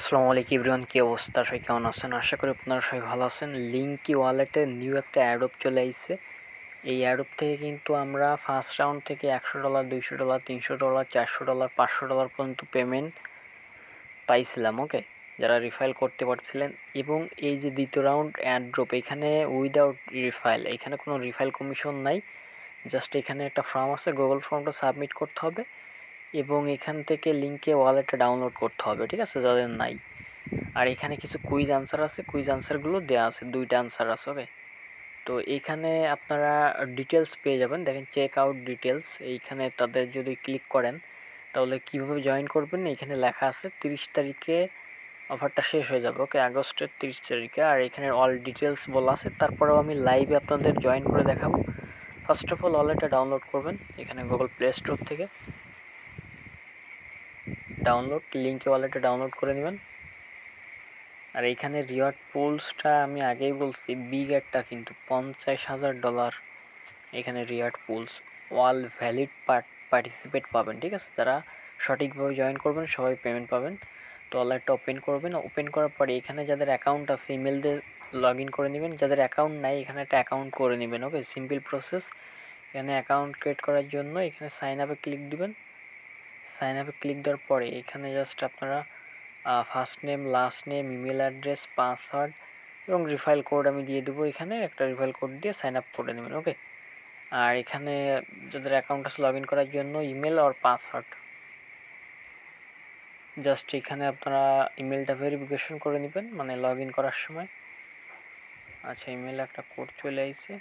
আসসালামু আলাইকুম এভরিওয়ান, কি অবস্থা? সবাই কেমন আছেন? আশা করি আপনারা সবাই ভালো আছেন। লিঙ্কি ওয়ালেটে নিউ একটা অ্যাডপ চলে আসছে। এই অ্যাডপ থেকে কিন্তু আমরা ফার্স্ট রাউন্ড থেকে $100, $200, $300, $400, $500 পর্যন্ত পেমেন্ট পাইছিলাম, ওকে, যারা রিফাইল করতে পারছিলেন। এবং এই যে দ্বিতীয় রাউন্ড অ্যাড্রপ, এখানে উইদাউট রিফাইল, এখানে কোনো রিফাইল কমিশন নাই, জাস্ট এখানে একটা ফর্ম আছে, গুগল ফর্মটা সাবমিট করতে হবে এবং এখান থেকে লিঙ্কে ওয়ালেটটা ডাউনলোড করতে হবে, ঠিক আছে, যাদের নাই। আর এখানে কিছু কুইজ আনসার আছে, কুইজ আনসারগুলো দেওয়া আছে, দুইটা আনসার আছে, ওকে। তো এইখানে আপনারা ডিটেলস পেয়ে যাবেন, দেখেন চেক আউট ডিটেলস, এইখানে তাদের যদি ক্লিক করেন তাহলে কীভাবে জয়েন করবেন এখানে লেখা আছে। 30 তারিখে অফারটা শেষ হয়ে যাবে, ওকে, আগস্টের 30 তারিখে। আর এখানে অল ডিটেলস বলা আছে, তারপরেও আমি লাইভে আপনাদের জয়েন করে দেখাবো। ফার্স্ট অফ অল ওয়ালেটটা ডাউনলোড করবেন, এখানে গুগল প্লে স্টোর থেকে ডাউনলোড লিঙ্কি ওয়ালেটে ডাউনলোড করে নেবেন। আর এইখানে রিওয়ার্ড পুলসটা আমি আগেই বলছি, বিগেটটা কিন্তু $50,000 এখানে reward pools, all valid participate পাবেন, ঠিক আছে, যারা সঠিকভাবে জয়েন করবেন সবাই পেমেন্ট পাবেন। তো ওয়ালেটটা ওপেন করবেন, ওপেন করার পরে এখানে যাদের অ্যাকাউন্ট আছে ইমেল দিয়ে লগ ইন করে নেবেন, যাদের অ্যাকাউন্ট নাই এখানে একটা অ্যাকাউন্ট করে নেবেন, ওকে, সিম্পল প্রসেস। এখানে অ্যাকাউন্ট ক্রিয়েট করার জন্য এখানে সাইন আপে ক্লিক দিবেন, সাইন আপে ক্লিক দেওয়ার পরে এখানে জাস্ট আপনারা first name, last name, email address, password এবং রিফাইল কোড আমি দিয়ে দেবো, এখানে একটা রিফাইল কোড দিয়ে সাইন আপ করে নেবেন, ওকে। আর এখানে যাদের অ্যাকাউন্ট আছে লগ ইন করার জন্য ইমেল আর পাসওয়ার্ড, জাস্ট এখানে আপনারা ইমেলটা ভেরিফিকেশন করে নেবেন, মানে লগ ইন করার সময়। আচ্ছা, ইমেল একটা কোড চলে আসছে,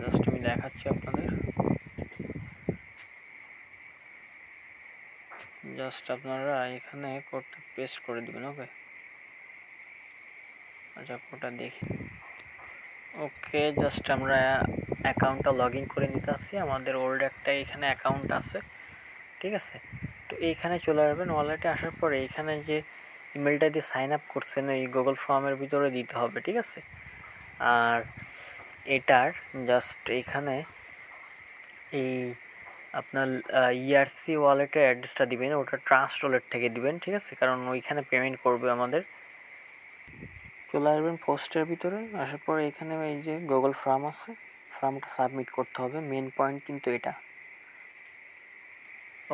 জাস্ট আমি দেখাচ্ছি আপনাদের, জাস্ট আপনারা এখানে কোডটা পেস্ট করে দেবেন, ওকে। আচ্ছা, কোডটা দেখি, ওকে, জাস্ট আমরা অ্যাকাউন্টটা লগ ইন করে নিতে আসি, আমাদের ওল্ড একটা এখানে অ্যাকাউন্ট আছে, ঠিক আছে। তো এইখানে চলে আসবেন, ওয়ালেটে আসার পরে এইখানে যে ইমেলটা দিয়ে সাইন আপ করছেন ওই গুগল ফর্মের ভিতরে দিতে হবে, ঠিক আছে। আর এটার জাস্ট এখানে এই আপনার ইআরসি ওয়ালেটের অ্যাড্রেসটা দিবেন, ওটা ট্রাস্ট ওয়ালেট থেকে দিবেন, ঠিক আছে, কারণ ওইখানে পেমেন্ট করবে আমাদের। চলে আসবেন পোস্টের ভিতরে, আসার পরে এখানে এই যে গুগল ফর্ম আছে, ফর্মটা সাবমিট করতে হবে, মেন পয়েন্ট কিন্তু এটা,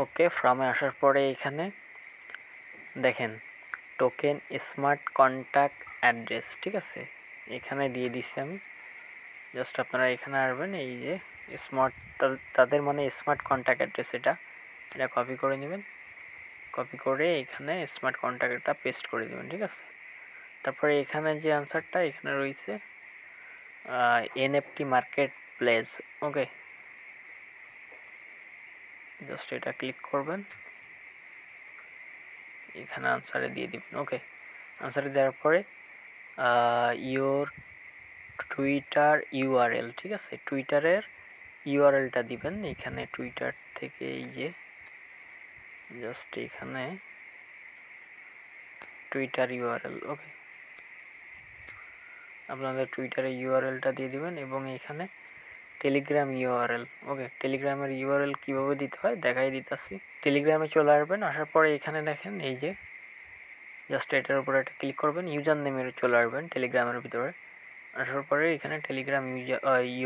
ওকে। ফর্মে আসার পরে এখানে দেখেন টোকেন স্মার্ট কন্ট্যাক্ট অ্যাড্রেস, ঠিক আছে, এখানে দিয়ে দিচ্ছি আমি, জাস্ট আপনারা এখানে আসবেন, এই যে স্মার্ট তাদের মানে স্মার্ট কন্ট্যাক্ট অ্যাড্রেস, এটা কপি করে নেবেন, কপি করে এখানে স্মার্ট কন্ট্যাক্টটা পেস্ট করে দেবেন, ঠিক আছে। তারপরে এখানে যে আনসারটা এখানে রয়েছে NFT marketplace, okay, just এটা ক্লিক করবেন, এখানে আনসারে দিয়ে দেবেন, ওকে। আনসারে দেওয়ার পরে ইওর টুইটার URL, ঠিক আছে, টুইটারের URLটা দিবেন, এখানে টুইটার থেকে এই যে জাস্ট এখানে টুইটার URL, ওকে, আপনাদের টুইটারের URLটা দিয়ে দিবেন। এবং এখানে টেলিগ্রাম URL, ওকে, টেলিগ্রামের URL কীভাবে দিতে হয় দেখাই দিতেছি। টেলিগ্রামে চলে আসবেন, আসার পরে এখানে দেখেন এই যে জাস্ট এটার উপরে একটা ক্লিক করবেন, ইউজার নেমের চলে আসবেন টেলিগ্রামের ভিতরে, আসার পরে এখানে টেলিগ্রাম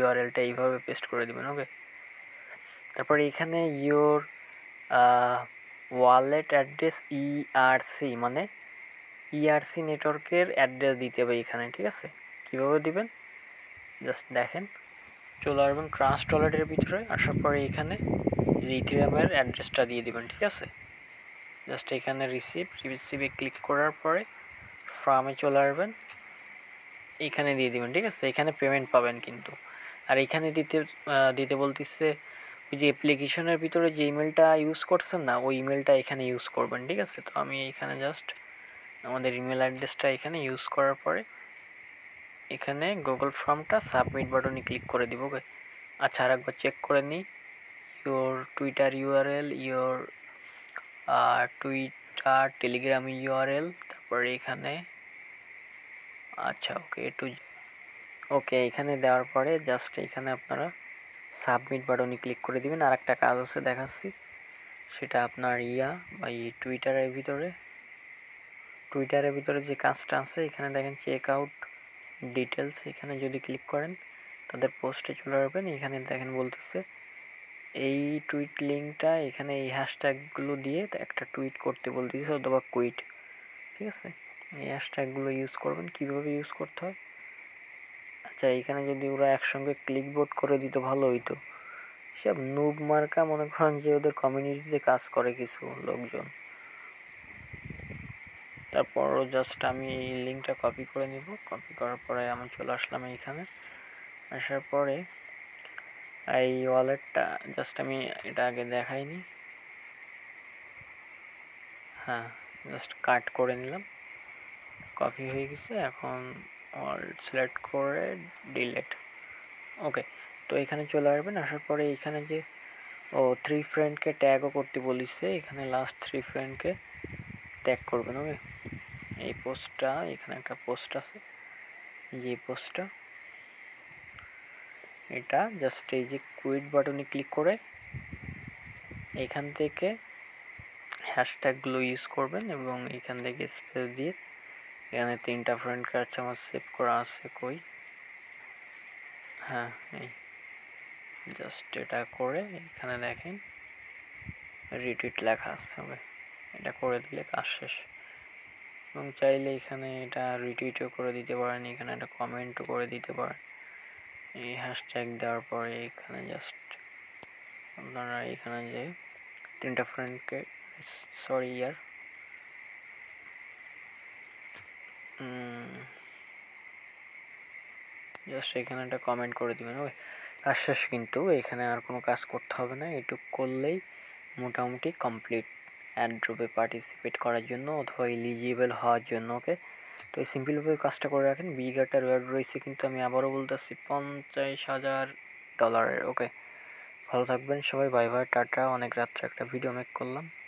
URLটা এইভাবে পেস্ট করে দেবেন, ওকে। তারপরে এখানে ইওর ওয়ালেট অ্যাড্রেস ইআরসি মানে ইআরসি নেটওয়ার্কের অ্যাড্রেস দিতে হবে এখানে, ঠিক আছে, কীভাবে দিবেন জাস্ট দেখেন। চলে আসবেন ট্রাস্ট ওয়ালেটের ভিতরে, আসার পরে এখানে ইথেরিয়ামের অ্যাড্রেসটা দিয়ে দেবেন, ঠিক আছে, জাস্ট এখানে রিসিভে ক্লিক করার পরে ফর্মে চলে আসবেন, এখানে দিয়ে দেবেন, ঠিক আছে, এখানে পেমেন্ট পাবেন কিন্তু। আর এখানে দিতে বলতেছে ওই যে অ্যাপ্লিকেশনের ভিতরে যে ইমেলটা ইউজ করছেন না, ওই ইমেলটা এখানে ইউজ করবেন, ঠিক আছে। তো আমি এখানে জাস্ট আমাদের ইমেল অ্যাড্রেসটা এখানে ইউজ করার পরে এখানে গুগল ফর্মটা সাবমিট বাটনে ক্লিক করে দিব, ওকে। আচ্ছা, আর একবার চেক করে নিই, your Twitter URL, your Twitter, Telegram URL, তারপরে এখানে আচ্ছা, ওকে, ওকে, এখানে দেওয়ার পরে জাস্ট এখানে আপনারা সাবমিট বাটনে ক্লিক করে দিবেন। আর একটা কাজ আছে দেখাচ্ছি, সেটা আপনার বা এই টুইটারের ভিতরে টুইটারের ভিতরে যে কাজটা আছে এখানে দেখেন চেক আউট ডিটেইলস, এখানে যদি ক্লিক করেন তাদের পোস্টে চলে আসবেন। এখানে দেখেন বলতেছে এই টুইট লিঙ্কটা এখানে এই হ্যাশট্যাগগুলো দিয়ে একটা টুইট করতে বলতেছে অথবা কুইট, ঠিক আছে। এই হ্যাশট্যাগগুলো ইউজ করবেন, কীভাবে ইউজ করতে হয়। আচ্ছা, এখানে যদি ওরা একসঙ্গে ক্লিক বোর্ড করে দিত ভালো হইতো। সব নুব মার্কা মনে করেন যে ওদের কমিউনিটিতে কাজ করে কিছু লোকজন। তারপর জাস্ট আমি এই লিঙ্কটা কপি করে নিব। কপি করার পরে আমি চলে আসলাম এইখানে। আসার পরে এই ওয়ালেটটা জাস্ট আমি এটা আগে দেখাইনি, হ্যাঁ জাস্ট কাট করে নিলাম, কপি হয়ে গেছে। এখন ওয়ালেট সিলেক্ট করে ডিলেট, ওকে। তো এখানে চলে আসবেন, আসার পরে এখানে যে ও 3 ফ্রেন্ডকে ট্যাগও করতে বলিছে, এখানে লাস্ট 3 ফ্রেন্ডকে ট্যাগ করবেন, ওকে। এই পোস্টটা এখানে একটা পোস্ট আছে, যে পোস্টটা এটা জাস্ট এই যে কুইট বাটনে ক্লিক করে এখান থেকে হ্যাশট্যাগগুলো ইউজ করবেন এবং এখান থেকে স্পেস দিয়ে এখানে 3টা ফ্রেন্ডকে আছে আমার সেভ করা আছে কই, হ্যাঁ এই জাস্ট এটা করে এখানে দেখেন রিটুইট লেখা আসতে হবে, এটা করে দিলে কাজ শেষ। এবং চাইলে এখানে এটা রিটুইটও করে দিতে পারেন, এখানে একটা কমেন্টও করে দিতে পারেন। এই হ্যাশট্যাগ দেওয়ার পরে এখানে জাস্ট আপনারা এখানে যে 3টা ফ্রেন্ডকে সরি ইয়ার জাস্ট এখানে একটা কমেন্ট করে দেবেন, ওই কাজ শেষ। কিন্তু এখানে আর কোনো কাজ করতে হবে না, এটুকু করলেই মোটামুটি কমপ্লিট অ্যাড্রপে পার্টিসিপেট করার জন্য অথবা এলিজিবল হওয়ার জন্য, ওকে। তো এই সিম্পলভাবে কাজটা করে রাখেন। বিগাটার ওয়ার্ড রয়েছে কিন্তু আমি আবারও বলতেছি $50,000, ওকে। ভালো থাকবেন সবাই, বাই বাই টাটা। অনেক রাত্রে একটা ভিডিও মেক করলাম।